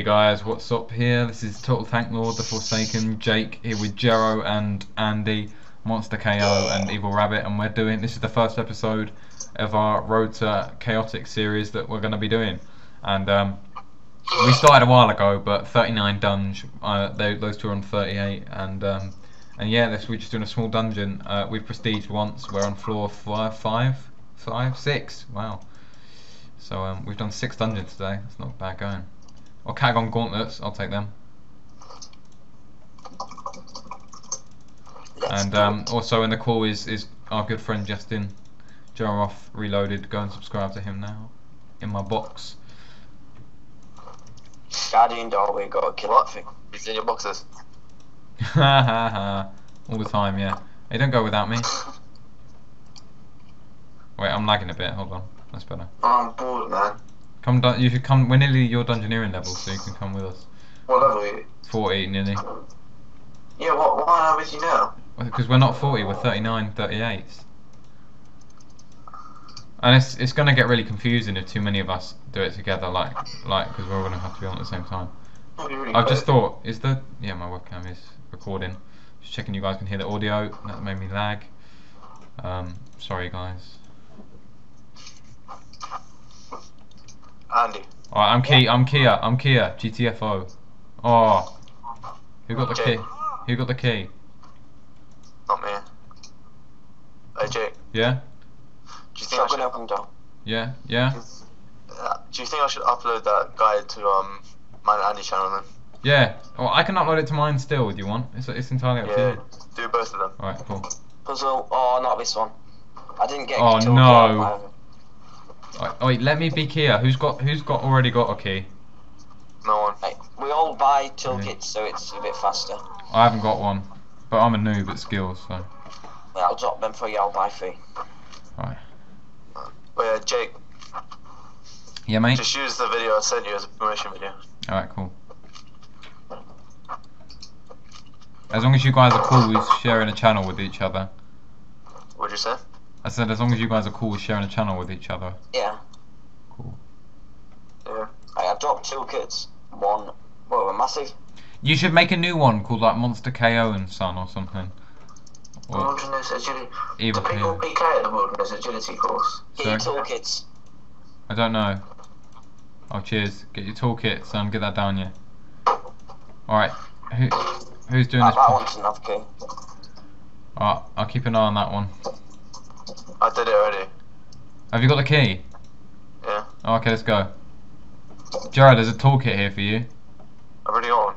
Hey guys, what's up here? This is Total Tank Lord, The Forsaken, Jake here with Jarroff and Andy, Monster KO and Evil Rabbit, and we're doing, this is the first episode of our Road to Chaotic series that we're going to be doing. And we started a while ago, but 39 dungeons, those two are on 38, and yeah, we're just doing a small dungeon. We've prestiged once, we're on floor 5, 6, wow. So we've done 6 dungeons today, that's not bad going. Or Catagon gauntlets, I'll take them. And also in the call is our good friend Justin, Jarroff Reloaded. Go and subscribe to him now. In my box. Guardian doll, we got a kill that thing. It's in your boxes. Ha ha ha! All the time, yeah. Hey, don't go without me. Wait, I'm lagging a bit. Hold on, that's better. I'm bored, man. Come down, you should come, we're nearly your dungeoneering level, so you can come with us. What level are you? 40 nearly. Yeah, what, why are you now? Because we're not 40, we're 39, 38. And it's going to get really confusing if too many of us do it together, like because we're all going to have to be on at the same time. Really I've just thought, is the, yeah, my webcam is recording. Just checking you guys can hear the audio, that made me lag. Sorry guys. Andy. Alright, I'm Kia, GTFO. Oh, who got the key? Who got the key? Not me. Hey Jake. Yeah? Do you think I should help him down? Yeah, yeah. Do you think I should upload that guide to my and Andy's channel then? Yeah. Well, I can upload it to mine still if you want. It's entirely up to you. Do both of them. Alright, cool. Puzzle, oh not this one. I didn't get a key. Oh no. Oh, wait, let me be Kia. Who's got already got a key? No one. Hey, we all buy toolkits, so it's a bit faster. I haven't got one, but I'm a noob at skills, so. Yeah, I'll drop them for you. I'll buy 3. Alright. Oh yeah, Jake. Yeah, mate. Just use the video I sent you as a promotion video. Alright, cool. As long as you guys are cool with sharing a channel with each other. What'd you say? I said, as long as you guys are cool with sharing a channel with each other. Yeah. Cool. Yeah. I've dropped toolkits. One. Well, a massive. You should make a new one called like Monster KO and Son or something. Or do people PK at the wilderness agility course? Get your toolkits. I don't know. Oh, cheers. Get your toolkit, son. Get that down, yeah. Alright. Who's doing this? That one's another key. Alright, I'll keep an eye on that one. I did it already. Have you got the key? Yeah. Oh, okay, let's go. Jared, there's a toolkit here for you. I've already got one.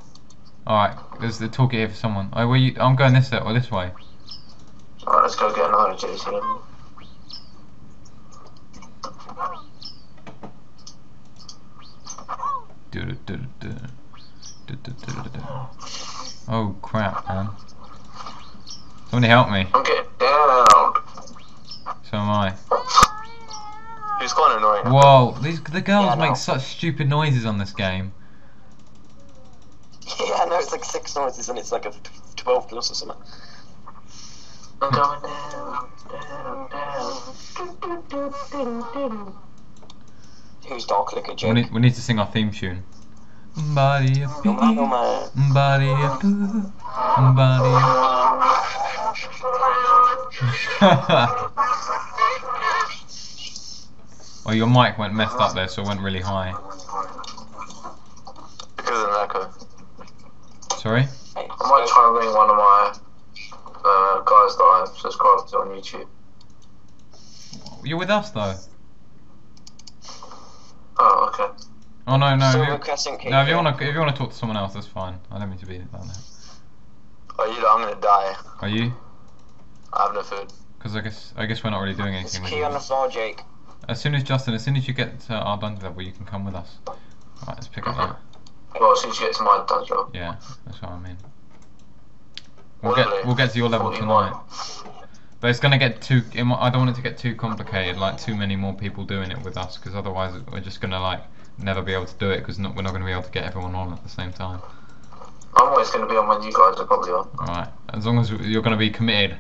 Alright, there's the toolkit here for someone. Oh, where you? I'm going this way, or this way. Alright, let's go get another JC. Oh crap, man. Somebody help me. I'm getting down. So am I. It's quite annoying. Whoa, the girls make such stupid noises on this game. Yeah, I know, it's like 6 noises and it's like a 12 plus or something. I'm going down. Who's Dark Liquor Jake? We need to sing our theme tune. Body a bee, body a boo, body a boo. Oh, your mic went messed up there, so it went really high. Because of an echo. Sorry? I might try and ring one of my guys that I've subscribed to on YouTube. You're with us, though. Oh, okay. Oh, no, no. If you want to talk to someone else, that's fine. I don't mean to be like that. Oh, you know, I'm going to die. Are you? I have no food. Because I guess we're not really doing anything. There's a key on the floor, Jake. As soon as you get to our dungeon level, you can come with us. Alright, let's pick up that. Well, as soon as you get to my dungeon level. Yeah, that's what I mean. We'll get to your level tonight. But it's going to get too... I don't want it to get too complicated, like too many more people doing it with us, because otherwise we're just going to like never be able to do it, because we're not going to be able to get everyone on at the same time. I'm always going to be on when you guys are probably on. Alright, as long as you're going to be committed.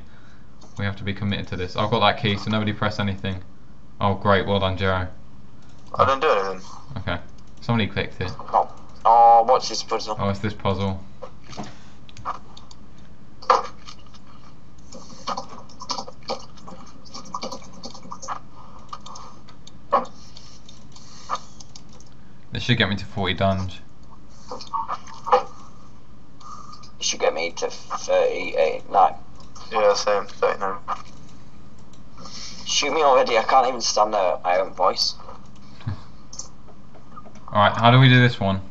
We have to be committed to this. I've got that key, so nobody press anything. Oh great, well done Jero. I didn't do anything. Okay, somebody clicked it. Oh. Oh, what's this puzzle? Oh, it's this puzzle. This should get me to 40 dunge. It should get me to 38, 9. Yeah, same, 39. Shoot me already, I can't even stand the iron voice. Alright, how do we do this one?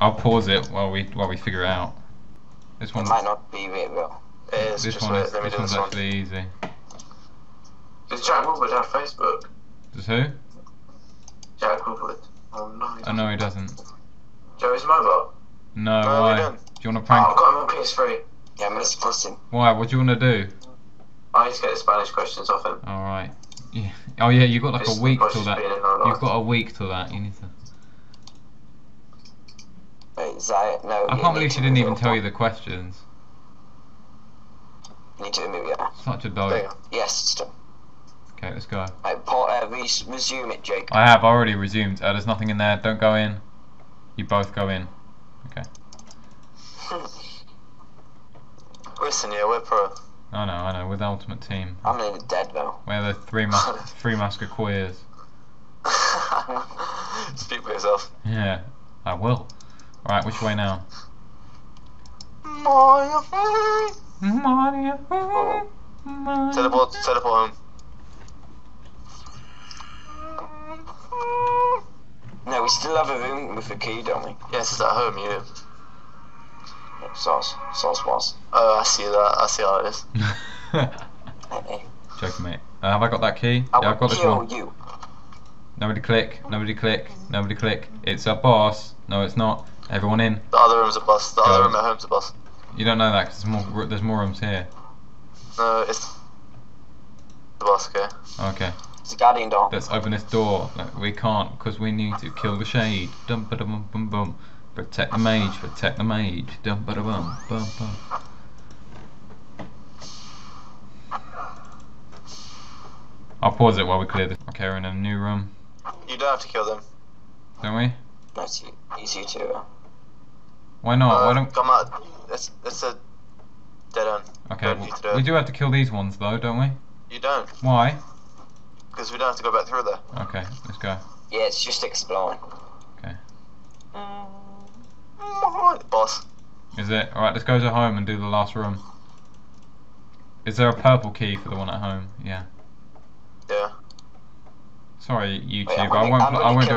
I'll pause it while we figure it out. This one might not be very well. This one's actually easy. Is Jack Woodward have Facebook? Does who? Jack Woodward. Oh no. Oh no, he doesn't. Joey's mobile. No, why? Do you want to prank? Oh, I've got him on PS3. Yeah, I'm gonna suppress him. Why? What do you want to do? I need to get the Spanish questions off him. All right. Yeah. Oh yeah, you got like a week till that. You've got a week till that. You need to. No, I can't believe she didn't even tell you the questions. You need to move, yeah. Such a dog. Yes. Okay, let's go. Right, Paul, resume it, Jake. I have already resumed. Oh, there's nothing in there. Don't go in. You both go in. Okay. Listen, yeah, we're pro. I know, I know. We're the ultimate team. I'm nearly dead though. We're the three musketeers. Speak for yourself. Yeah, I will. Alright, which way now? Mario. Teleport home. No, we still have a room with a key, don't we? Yes, it's at home, you know. Sauce was. Oh, I see that. I see how it is. Joke, mate. Have I got that key? Yeah, I've got this one. You. Nobody click. Nobody click. Nobody click. It's a boss. No, it's not. Everyone in. The other room's a boss. The other room at home's a boss. You don't know that because there's more rooms here. No, it's the boss. Okay. Okay. It's a guardian door. Let's open this door. Like, we can't because we need to kill the shade. Dum ba dum bum bum. Protect the mage, protect the mage. Dum ba da bum, bum bum. I'll pause it while we clear this. Okay, we're in a new room. You don't have to kill them. Don't we? That's easy too. Why not? Why don't... Come out. It's a dead end. Okay, we do have to kill these ones though, don't we? You don't. Why? Because we don't have to go back through there. Okay, let's go. Yeah, it's just exploring. Okay. Boss. Is it? Alright, let's go to home and do the last room. Is there a purple key for the one at home? Yeah. Yeah. Sorry, YouTube. Wait, I won't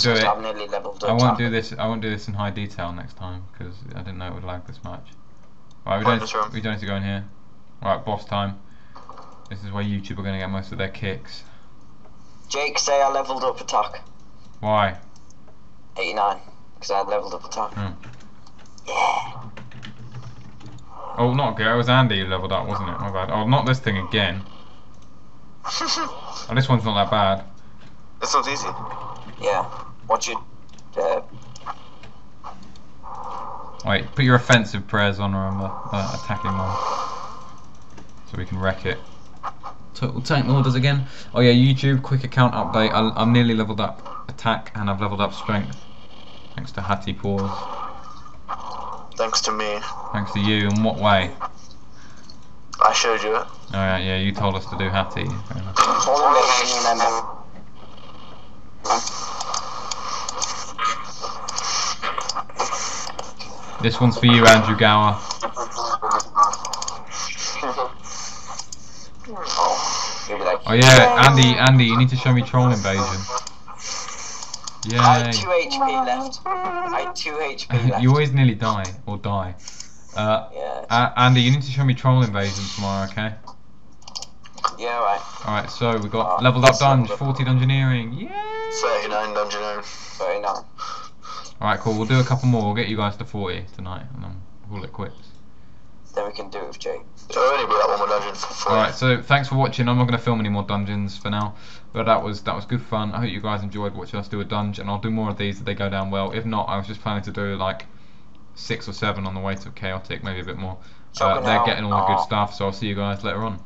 do it. I won't do this in high detail next time because I didn't know it would lag this much. Alright, we don't need to go in here. Alright, boss time. This is where YouTube are going to get most of their kicks. Jake, say I leveled up attack. Why? 89. Because I had leveled up attack. Yeah. Oh, not good. It was Andy who leveled up, wasn't it? My bad. Oh, not this thing again. Oh, this one's not that bad. This one's easy. Yeah. Watch it. Wait, put your offensive prayers on or the attacking one. So we can wreck it. Total Tank Lord does again. Oh yeah, YouTube, quick account update. I'm nearly leveled up attack and I've leveled up strength. Thanks to Hati Paws. Thanks to me. Thanks to you. In what way? I showed you it. Oh yeah, you told us to do Hati. Fair enough. This one's for you, Andrew Gower. Oh yeah, Andy, you need to show me Troll Invasion. Yay. I had 2 HP left. You always nearly die, or die. Yes. Andy, you need to show me Troll Invasion tomorrow, okay? Yeah, right. Alright, so we got leveled up dunge, 40 dungeoneering, yay! 39 dungeoneering. 39. Alright, cool, we'll do a couple more, we'll get you guys to 40 tonight, and then we'll call it quits. Then we can do it with Jake. So I only brought that one more dungeon for free. Alright, so thanks for watching. I'm not going to film any more dungeons for now. But that was good fun. I hope you guys enjoyed watching us do a dungeon. I'll do more of these if they go down well. If not, I was just planning to do like 6 or 7 on the way to Chaotic, maybe a bit more. They're getting all the good stuff, so I'll see you guys later on.